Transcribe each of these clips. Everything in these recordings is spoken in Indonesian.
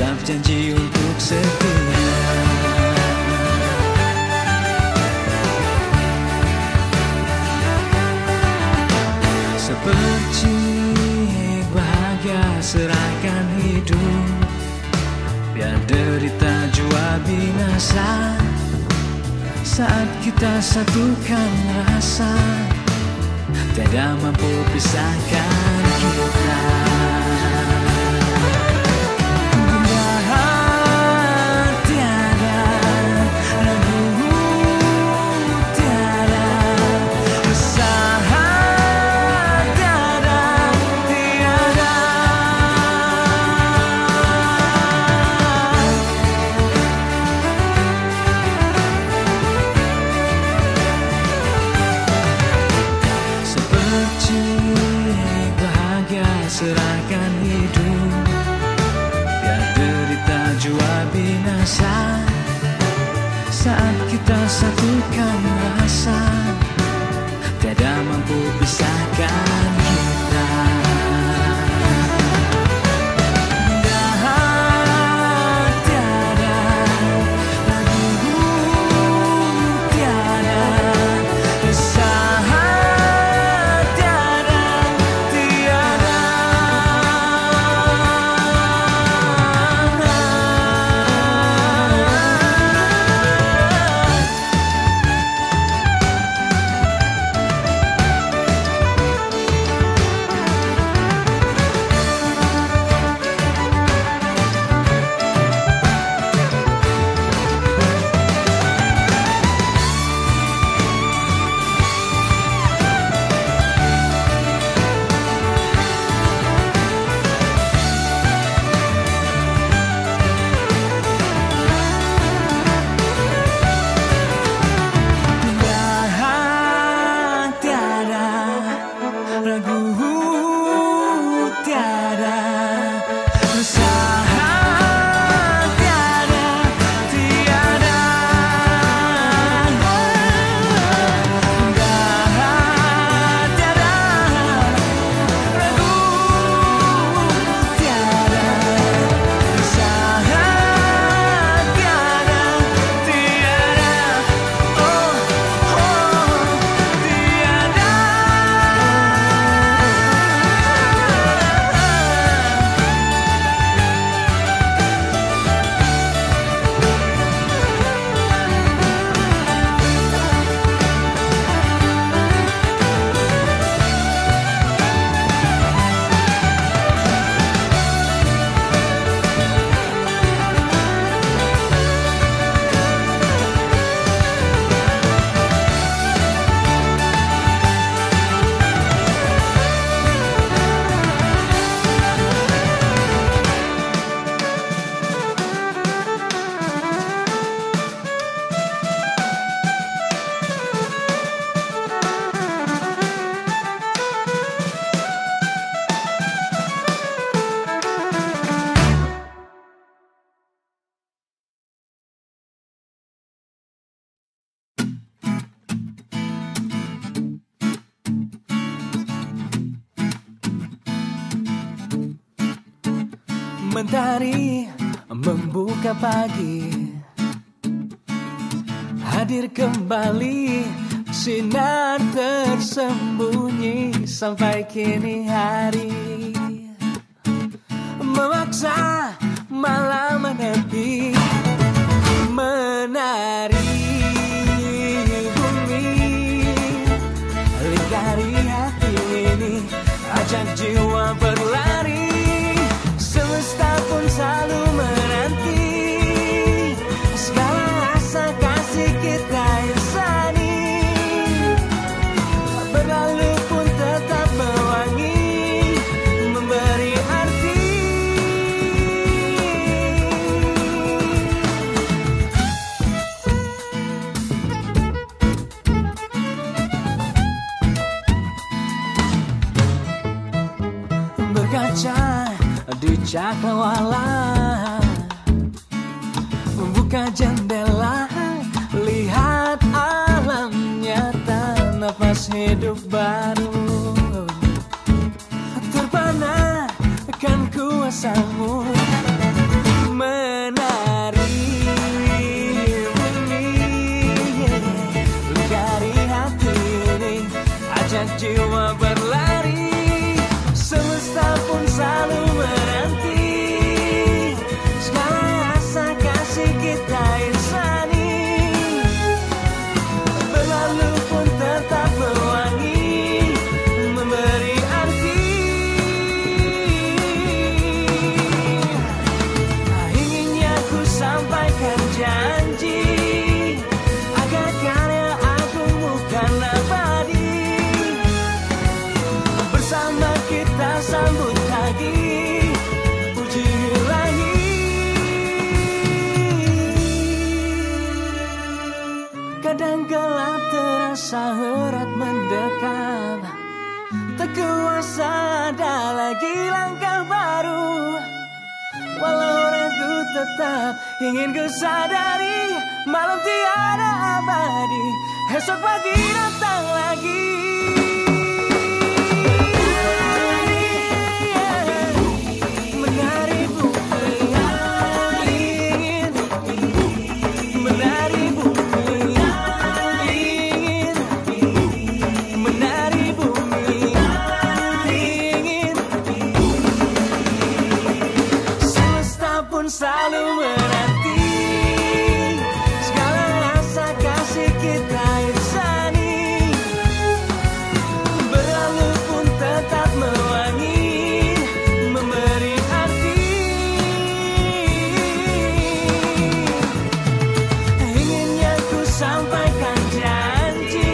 Ucap janji untuk setia. Seperti bahagia serahkan hidup, biar derita jua binasa. Saat kita satukan rasa, tiada mampu pisahkan kita. Serahkan hidup, biar derita jua binasa. Saat kita satukan rasa, tiada mampu pisahkan kita. Mentari membuka pagi, hadir kembali sinar tersembunyi. Sampai kini hari memaksa malam menepi, menari bumi lingkari hati ini, ajak jiwa berlari. Semesta pun selalu menanti segala rasa kasih kita insani, berlalu pun tetap mewangi, memberi arti. Berkaca di cakrawala, buka jendela, lihat alam nyata. Nafas hidup baru terpana, kan kuasamu. tetap ingin ku sadari, malam tiada abadi, esok pagi datang lagi. Selalu menanti segala rasa kasih kita insani, berlalu pun tetap mewangi, memberi arti. Inginnya ku sampaikan janji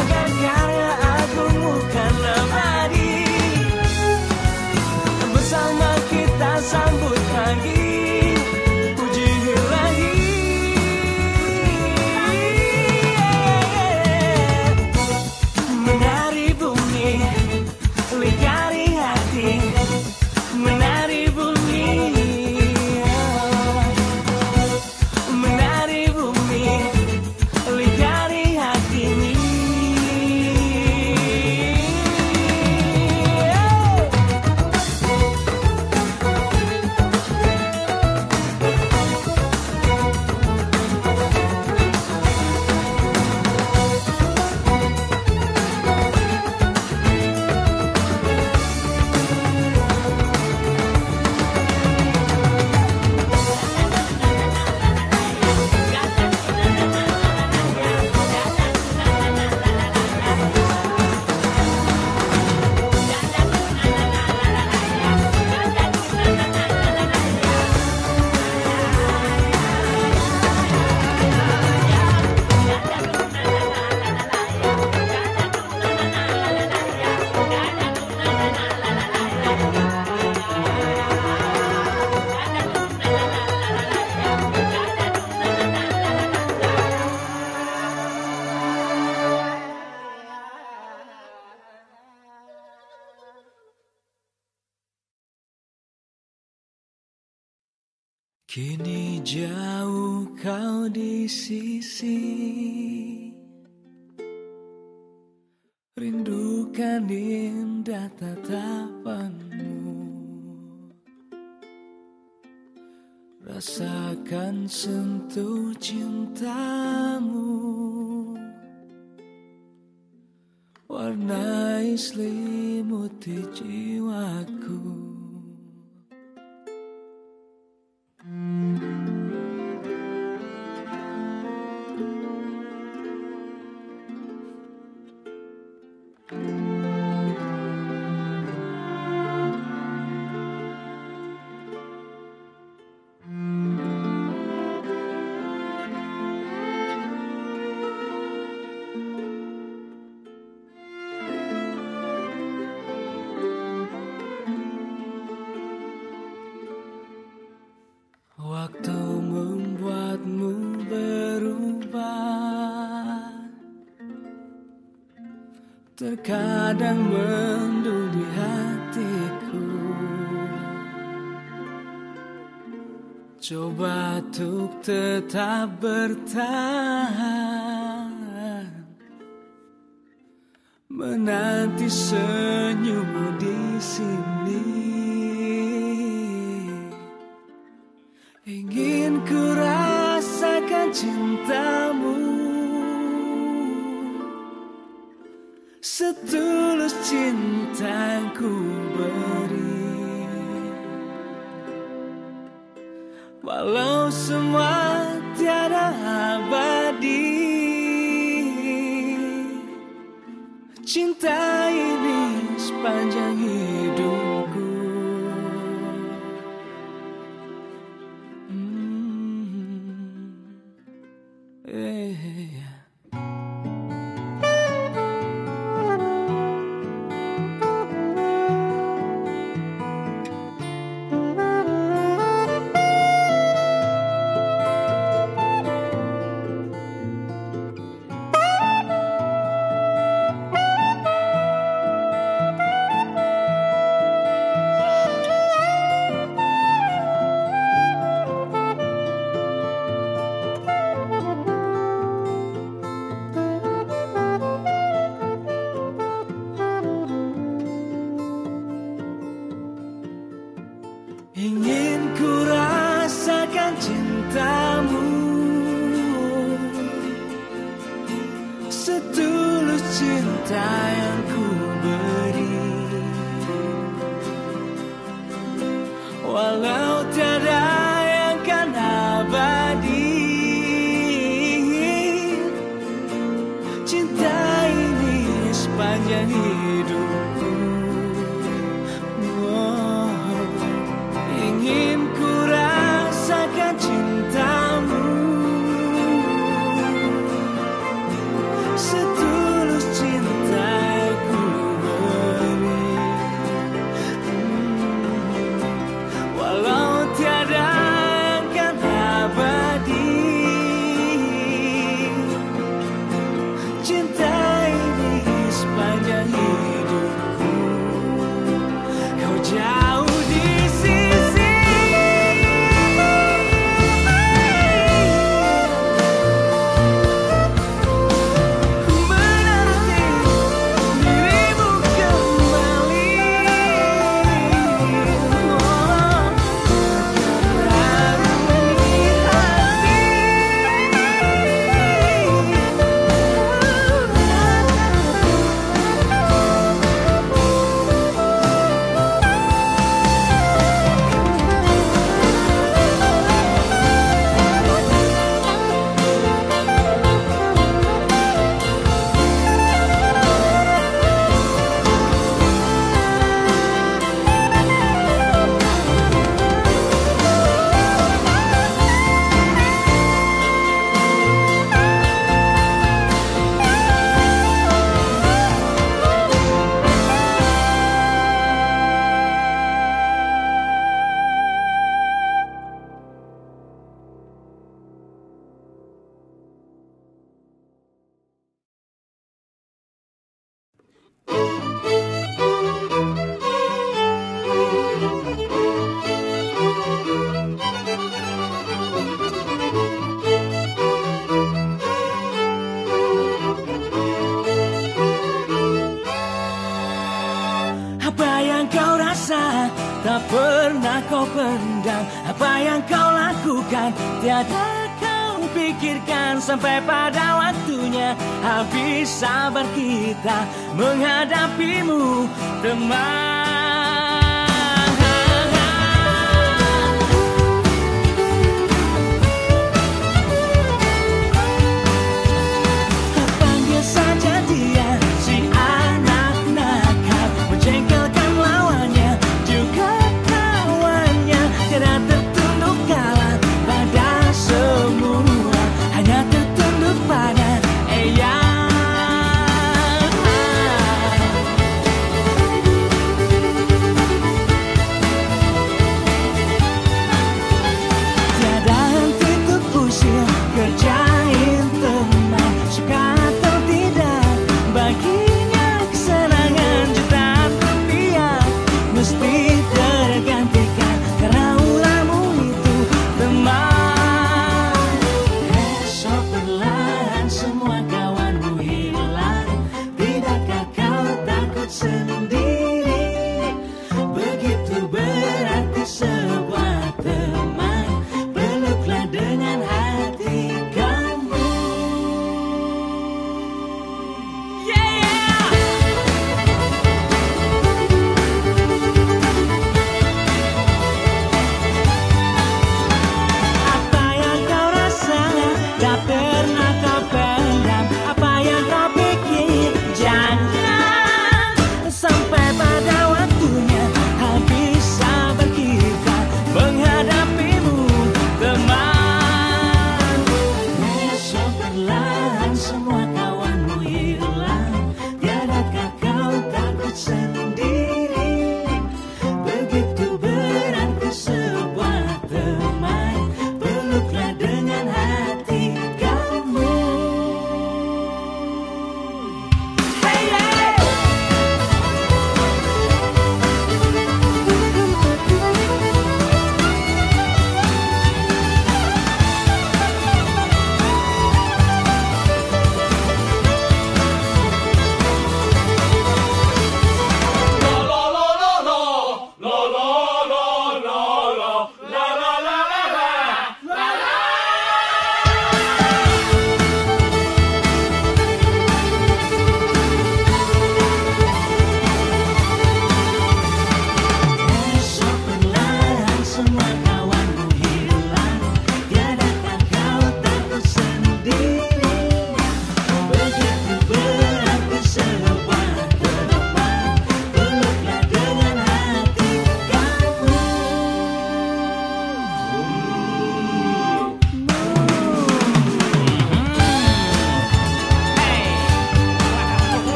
agar karya agungmu kan abadi, bersama kita sambut. Kini jauh kau di sisi, rindukan indah tatapanmu, rasakan sentuh cintamu, warnai selimuti jiwaku. Terkadang mendung di hatiku, coba untuk tetap bertahan, menanti senyummu di sini. Ingin ku rasakan cintamu setulus cintaku beri, walau semua tiada abadi, cinta ini sepanjang hidup. Ingin ku rasakan cintamu setulus cinta yang ku beri, walau tiada yang kan abadi. Cinta ini sepanjang hidupku. Ingin ku rasakan cintamu setulus cinta yang ku beri, walau tiada yang kan abadi. Cinta ini sepanjang hidupku, kau jauh. Tak pernah kau pendam, apa yang kau lakukan tiada kau pikirkan. Sampai pada waktunya habis sabar kita menghadapimu, teman. Panggil saja dia, si anak nakal, menjengkelkan lawannya juga kawannya. Tidak tertunduk kalah pada semua, hanya tertunduk pada Eyang.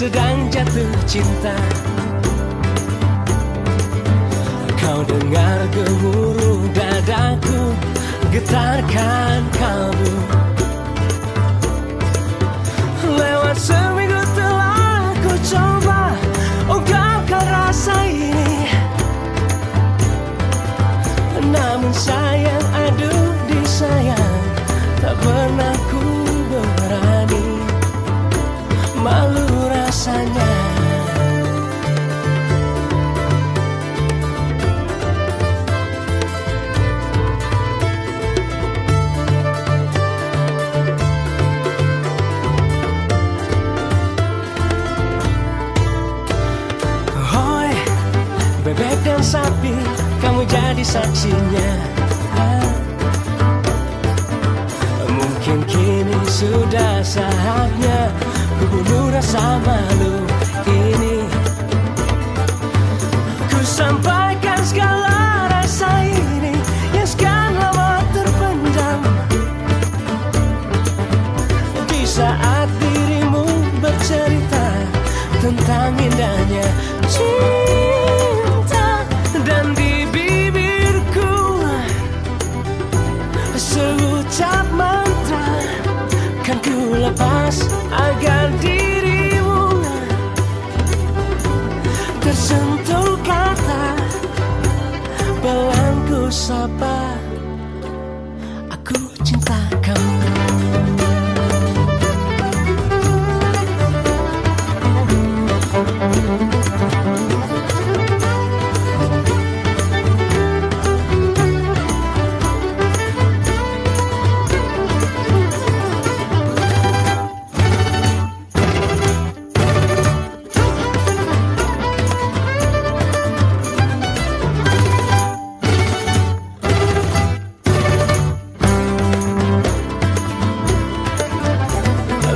sedang jatuh cinta. Kau dengar gemuruh dadaku, getarkan kamu. Lewat seminggu telah ku coba ungkapkan rasa ini, namun sayang, aduh disayang, tak pernah ku berani. Malu rasanya. Hoi, bebek dan sapi, kamu jadi saksinya. Mungkin kini sudah saatnya ku bunuh rasa malu ini. Ku sampaikan segala rasa ini yang sekian lama terpendam. Di saat dirimu bercerita tentang indahnya cinta, dan di bibirku seucap mantra, kan ku lepas agar dirimu tersentuh kata. Pelan ku sapa, aku cinta kamu.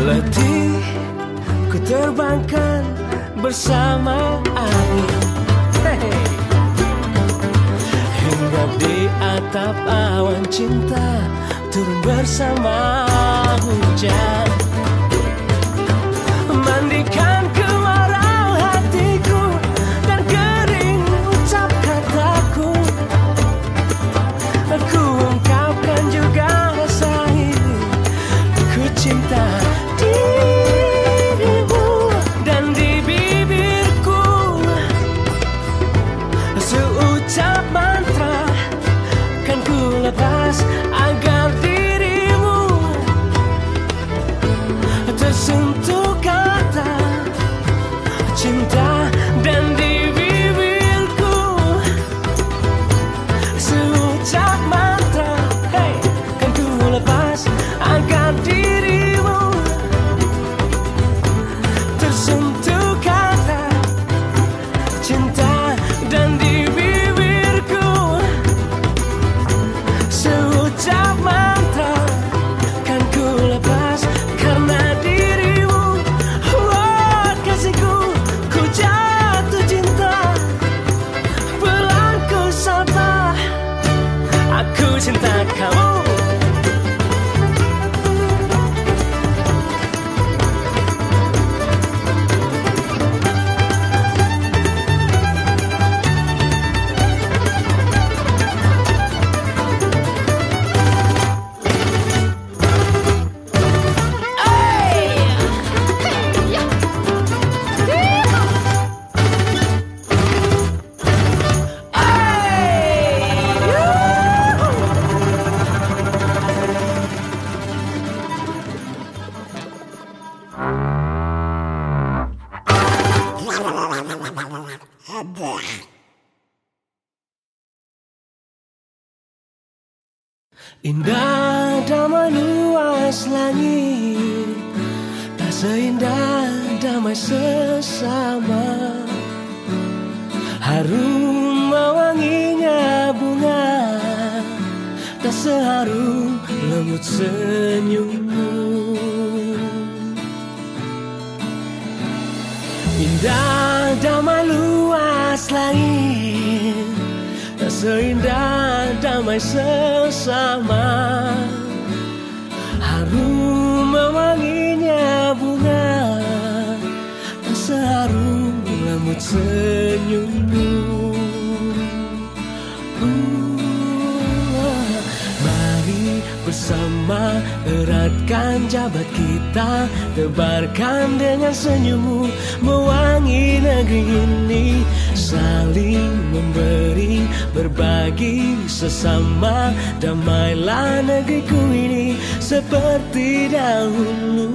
Letih ku terbangkan bersama angin, hinggap di atap awan cinta, turun bersama hujan. Mandikan kemarau hatiku dan kering ucap kataku. Aku ungkapkan juga rasa ini, ku cinta. Agar dirimu tersentuh kata cinta, dan di bibirku seucap mantra, hey, kan ku lepas agar dirimu tersentuh kata cinta, dan di cinta kamu. Oh boy. Indah damai luas langit, tak seindah damai sesama. Harum mewanginya bunga, tak seharum lembut senyummu. Indah damai luas langit, tak seindah damai sesama. Harum mewanginya bunga, tak Sambut senyummu, mari bersama eratkan jabat kita, tebarkan dengan senyummu mewangi negeri ini, saling memberi berbagi sesama, damailah negeriku ini seperti dahulu.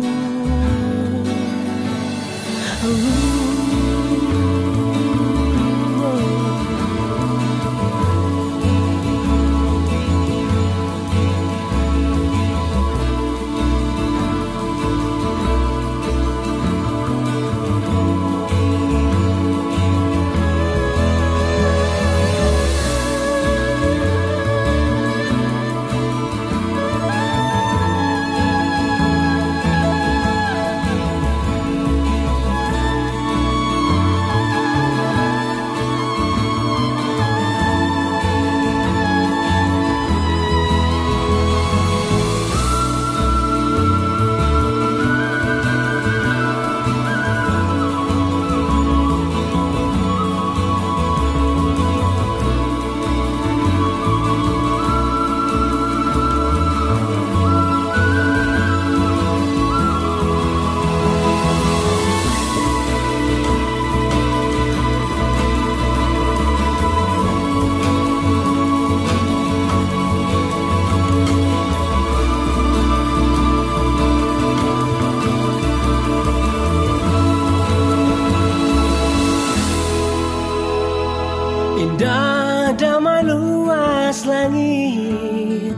Indah damai luas langit,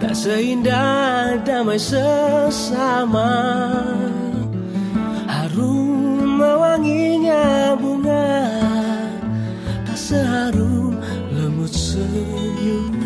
tak seindah damai sesama. Harum mewanginya bunga, tak seharum lembut senyum.